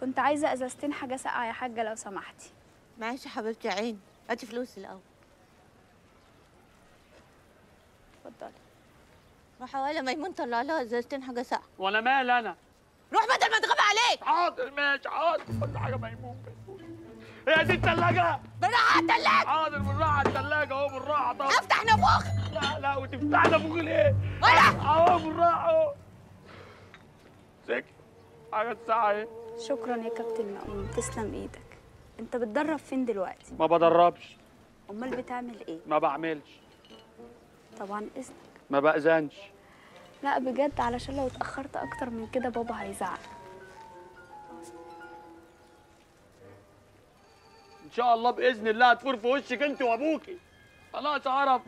كنت عايزه ازازتين حاجه ساقعه يا حاجه لو سمحتي. معلش يا حبيبتي يا عيني، هاتي فلوسي الاول. اتفضلي. روح يا ميمون طلع لها ازازتين حاجه ساقعه. وانا مال انا؟ روح بدل ما تغاب عليك. حاضر ماشي حاضر، كل حاجه ميمون. هي دي الثلاجه؟ بالراحه على الثلاجه. حاضر بالراحه على الثلاجه اهو، بالراحه طبعا. افتح نافوخ. لا لا، وتفتح نافوخ ليه؟ اهو بالراحه اهو. سكت حاجه ساقعه اهي. شكرا يا كابتن مأمون، تسلم ايدك. انت بتدرب فين دلوقتي؟ ما بدربش. امال بتعمل ايه؟ ما بعملش. طبعا اذنك. ما باذنش. لا بجد، علشان لو اتاخرت اكتر من كده بابا هيزعل. ان شاء الله باذن الله هتفور في وشك انت وابوكي. خلاص عرف.